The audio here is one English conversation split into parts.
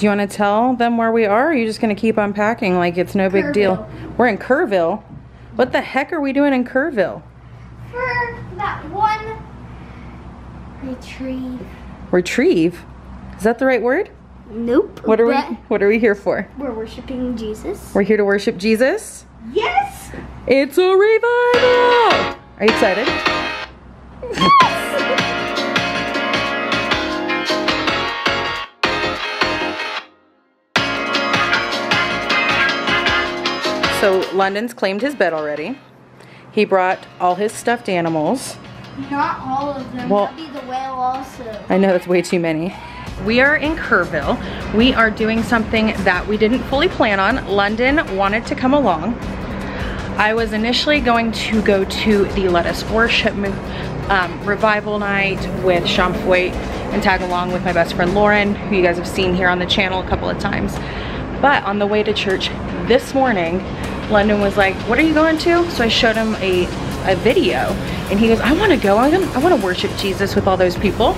Do you want to tell them where we are, or are you just going to keep unpacking like it's no big deal? We're in Kerrville. What the heck are we doing in Kerrville? For that one retrieve. Retrieve? Is that the right word? Nope. What are we here for? We're worshiping Jesus. We're here to worship Jesus? Yes! It's a revival! Are you excited? Yes! So London's claimed his bed already. He brought all his stuffed animals. Not all of them. Well, that'd be the whale also. I know, that's way too many. We are in Kerrville. We are doing something that we didn't fully plan on. London wanted to come along. I was initially going to go to the Let Us Worship revival night with Sean Feucht and tag along with my best friend Lauren, who you guys have seen here on the channel a couple of times. But on the way to church this morning, London was like, what are you going to? So I showed him a video and he goes, I want to go. I want to worship Jesus with all those people.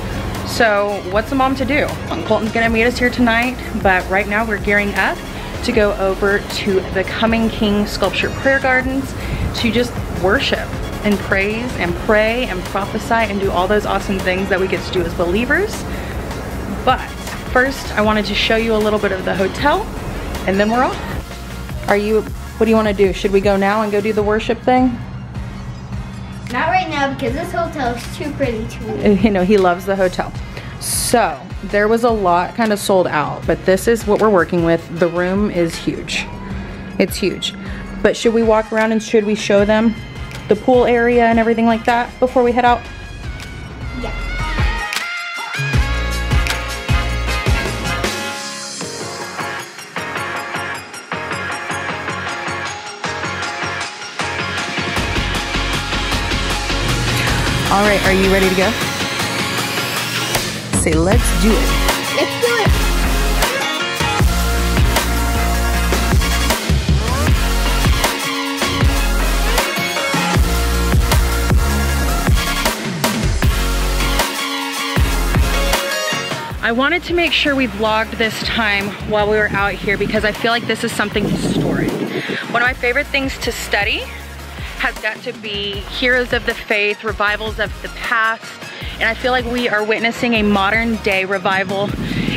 So what's the mom to do? Colton's going to meet us here tonight, but right now we're gearing up to go over to the Coming King Sculpture Prayer Gardens to just worship and praise and pray and prophesy and do all those awesome things that we get to do as believers. But first, I wanted to show you a little bit of the hotel and then we're off. What do you want to do? Should we go now and go do the worship thing? Not right now, because this hotel is too pretty to me. You know, he loves the hotel. So, there was a lot kind of sold out, but this is what we're working with. The room is huge. It's huge. But should we walk around and should we show them the pool area and everything like that before we head out? Yeah. All right, are you ready to go? Say, let's do it. Let's do it. I wanted to make sure we vlogged this time while we were out here because I feel like this is something historic. One of my favorite things to study has got to be heroes of the faith, revivals of the past, and I feel like we are witnessing a modern day revival,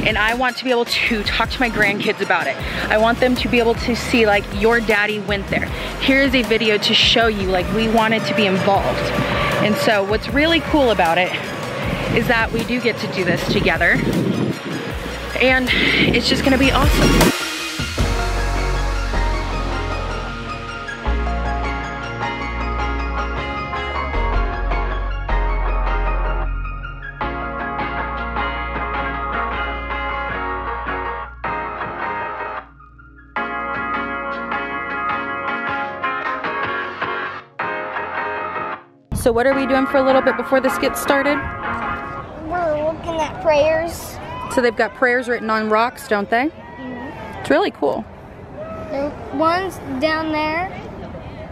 and I want to be able to talk to my grandkids about it. I want them to be able to see, like, your daddy went there. Here's a video to show you, like, we wanted to be involved. And so what's really cool about it is that we do get to do this together, and it's just gonna be awesome. So what are we doing for a little bit before this gets started? We're looking at prayers. So they've got prayers written on rocks, don't they? Mm-hmm. It's really cool. There's one's down there.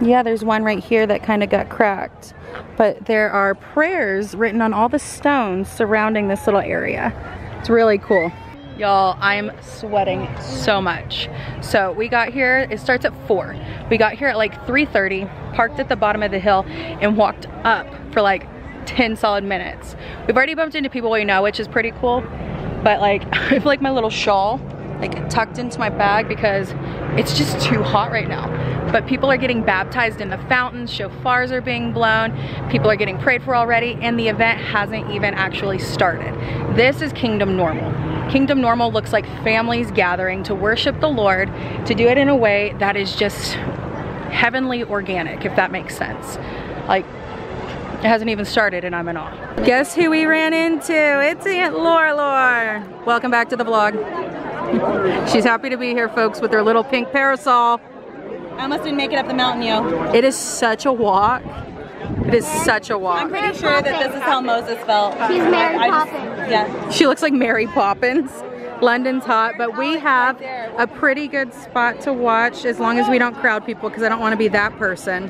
Yeah, there's one right here that kind of got cracked. But there are prayers written on all the stones surrounding this little area. It's really cool. Y'all, I'm sweating so much. So we got here, it starts at 4. We got here at like 3:30, parked at the bottom of the hill, and walked up for like 10 solid minutes. We've already bumped into people we know, which is pretty cool. But like, I feel like my little shawl, like tucked into my bag because it's just too hot right now. But people are getting baptized in the fountains, shofars are being blown, people are getting prayed for already, and the event hasn't even actually started. This is Kingdom Normal. Kingdom Normal looks like families gathering to worship the Lord, to do it in a way that is just heavenly organic, if that makes sense. Like, it hasn't even started and I'm in awe. Guess who we ran into? It's Aunt Lorelor. Welcome back to the vlog. She's happy to be here, folks, with her little pink parasol. I almost didn't make it up the mountain, yo. It is such a walk. It is such a walk. I'm pretty sure that this is how Moses felt. She's Mary Poppins. Yeah. She looks like Mary Poppins. London's hot, but we have a pretty good spot to watch as long as we don't crowd people because I don't want to be that person.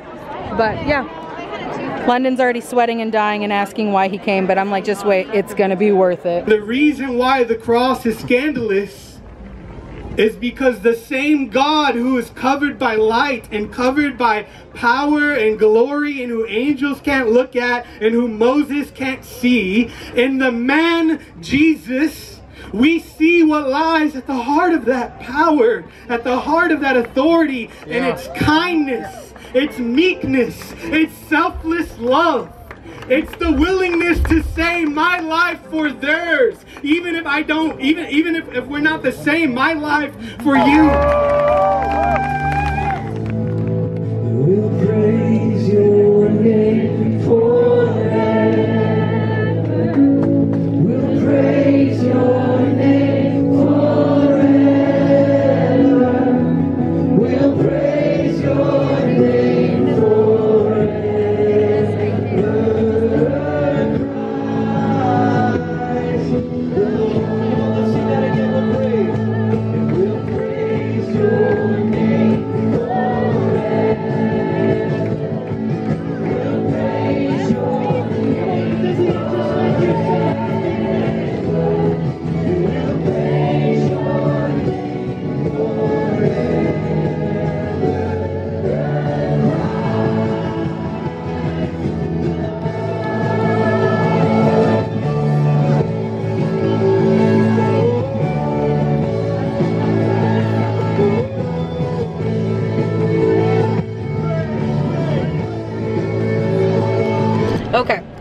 But yeah, London's already sweating and dying and asking why he came, but I'm like, just wait, it's going to be worth it. The reason why the cross is scandalous is because the same God who is covered by light and covered by power and glory, and who angels can't look at and who Moses can't see, in the man Jesus, we see what lies at the heart of that power, at the heart of that authority, and it's kindness, it's meekness, it's selfless love. It's the willingness to say my life for theirs, even if I don't, even if we're not the same, my life for you. We'll praise your name forever. We'll praise your name forever. We'll praise your name forever.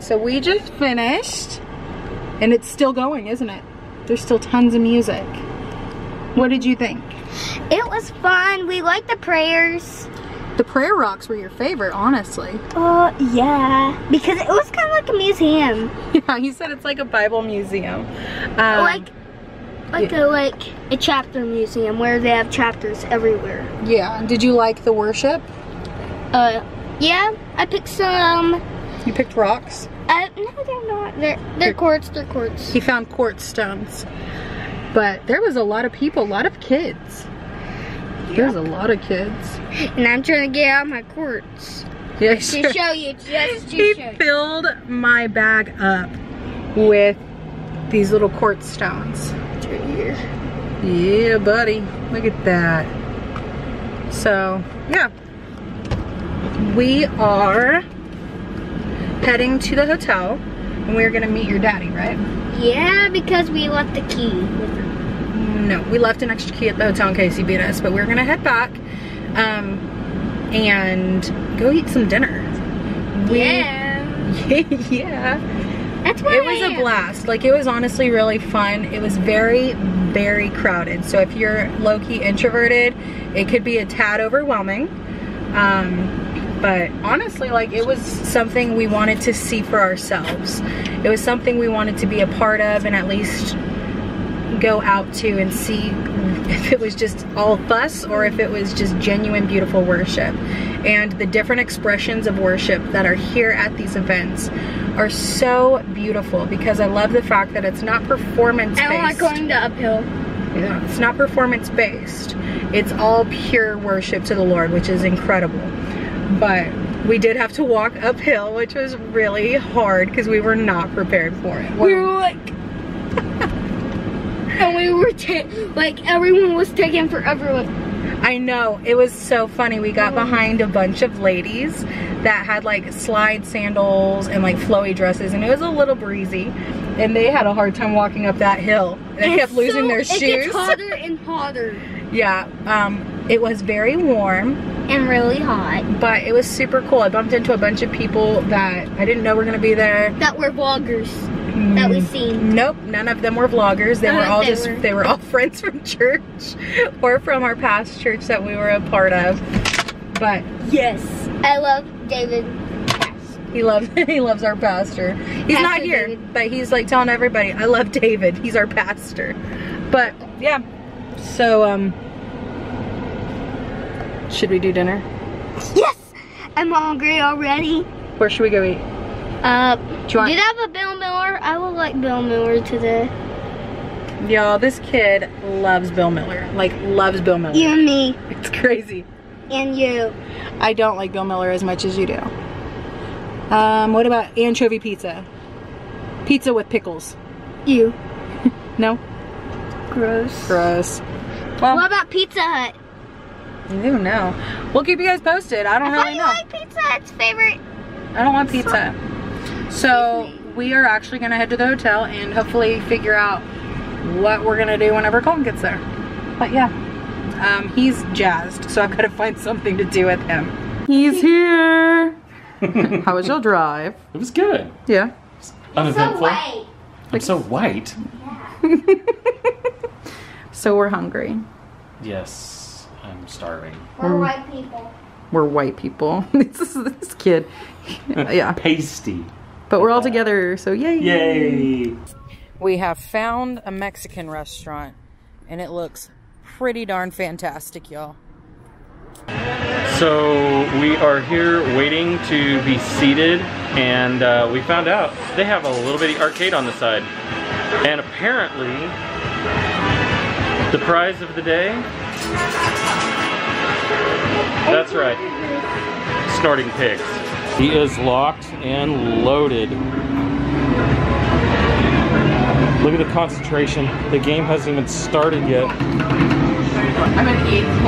So we just finished, and it's still going, isn't it? There's still tons of music. What did you think? It was fun. We liked the prayers. The prayer rocks were your favorite, honestly. Yeah, because it was kind of like a museum. Yeah, he said it's like a Bible museum. Like a chapter museum where they have chapters everywhere. Yeah, did you like the worship? Yeah, I picked some. You picked rocks? No, they're not. They're quartz. They're quartz. He found quartz stones. But there was a lot of people, a lot of kids. Yep. There's a lot of kids. And I'm trying to get out my quartz. Yes. To show you. Just to show you. He filled my bag up with these little quartz stones. Right here. Yeah, buddy. Look at that. So, yeah. We are heading to the hotel, and we're gonna meet your daddy, right? Yeah, because we left the key with him. No, we left an extra key at the hotel in case he beat us, but we're gonna head back and go eat some dinner. Yeah. That's why it was a blast. Like, it was honestly really fun. It was very, very crowded. So if you're low-key introverted, it could be a tad overwhelming. But honestly, like, it was something we wanted to see for ourselves. It was something we wanted to be a part of and at least go out to and see if it was just all fuss or if it was just genuine, beautiful worship. And the different expressions of worship that are here at these events are so beautiful, because I love the fact that it's not performance-based. I don't like going to uphill. Yeah, it's not performance-based. It's all pure worship to the Lord, which is incredible. But we did have to walk uphill, which was really hard because we were not prepared for it. We were like, and we were like, everyone was taking forever. Like, I know, it was so funny. We got behind a bunch of ladies that had like slide sandals and like flowy dresses, and it was a little breezy, and they had a hard time walking up that hill. They kept losing their shoes. It gets hotter and hotter. Yeah, it was very warm. And really hot. But it was super cool. I bumped into a bunch of people that I didn't know were going to be there. That were vloggers that we seen. Nope, none of them were vloggers. They were all they were all friends from church or from our past church that we were a part of. But yes, I love David. He loves our pastor. He's pastor not here, David. But he's like telling everybody, I love David. He's our pastor. But yeah. So should we do dinner? Yes! I'm hungry already. Where should we go eat? Do you have a Bill Miller? I would like Bill Miller today. Y'all, this kid loves Bill Miller. Like, loves Bill Miller. You and me. It's crazy. And you. I don't like Bill Miller as much as you do. What about anchovy pizza? Pizza with pickles. You. No? Gross. Gross. Well, what about Pizza Hut? Who knows? We'll keep you guys posted. I really know. I like Pizza Hut's favorite. I don't want pizza. So we are actually going to head to the hotel and hopefully figure out what we're going to do whenever Colton gets there. But yeah, he's jazzed, so I've got to find something to do with him. He's here. How was your drive? It was good. Yeah. Uneventful. I'm so white. So we're hungry. Yes, I'm starving. We're white people. We're white people. This kid. Yeah. Pasty. But we're all together, so yay. Yay. We have found a Mexican restaurant, and it looks pretty darn fantastic, y'all. So we are here waiting to be seated, and we found out they have a little bitty arcade on the side. And apparently, the prize of the day, that's right, snorting pigs. He is locked and loaded. Look at the concentration. The game hasn't even started yet. I'm in 8th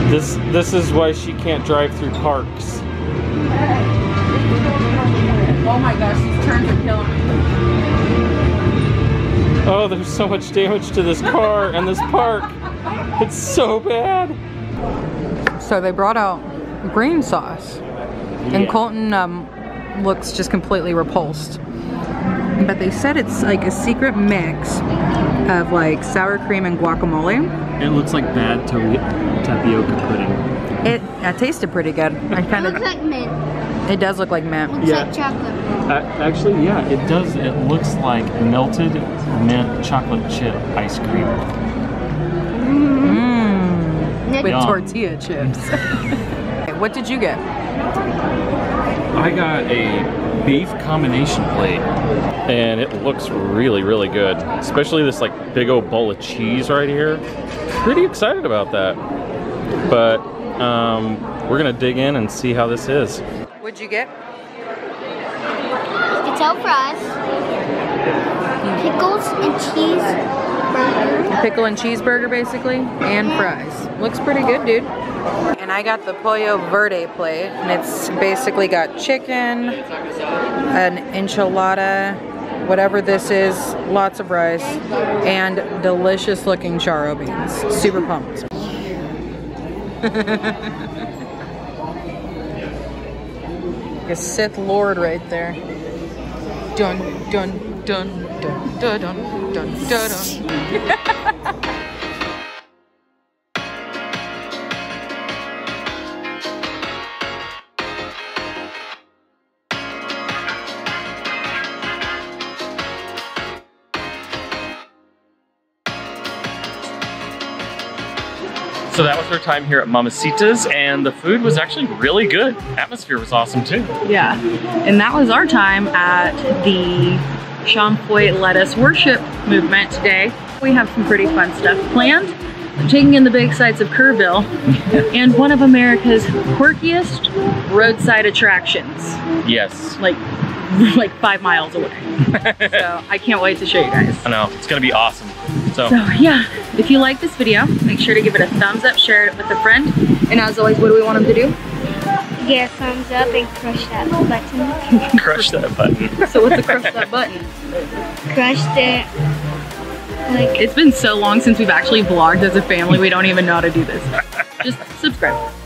place. This is why she can't drive through parks. Oh my gosh, these turns are killing me. Oh, there's so much damage to this car and this park. It's so bad. So they brought out green sauce. Yeah. And Colton looks just completely repulsed. But they said it's like a secret mix of like sour cream and guacamole. It looks like bad tapioca pudding. It tasted pretty good. It looks like mint. It does look like mint. It looks like chocolate. Actually, yeah, it does. It looks like melted mint chocolate chip ice cream. With tortilla chips. What did you get? I got a beef combination plate, and it looks really, really good. Especially this like big old bowl of cheese right here. Pretty excited about that. But we're gonna dig in and see how this is. What'd you get? Potato fries, pickles and cheeseburger. Pickle and cheeseburger basically, and fries. Looks pretty good, dude. And I got the pollo verde plate, and it's basically got chicken, an enchilada, whatever this is, lots of rice, and delicious looking charro beans. Super pumped. Like a Sith Lord right there. Dun dun dun dun dun dun dun dun. So that was our time here at Mamacita's, and the food was actually really good. Atmosphere was awesome too. Yeah, and that was our time at the Sean Feucht Let Us Worship movement today. We have some pretty fun stuff planned. I'm taking in the big sights of Kerrville and one of America's quirkiest roadside attractions. Yes. Like 5 miles away. So I can't wait to show you guys. I know, it's gonna be awesome. So yeah, if you like this video, make sure to give it a thumbs up, share it with a friend, and as always, what do we want them to do? Yeah, thumbs up and crush that button. Crush that button. So what's a crush that button? Crush that. It's been so long since we've actually vlogged as a family, we don't even know how to do this. Just subscribe.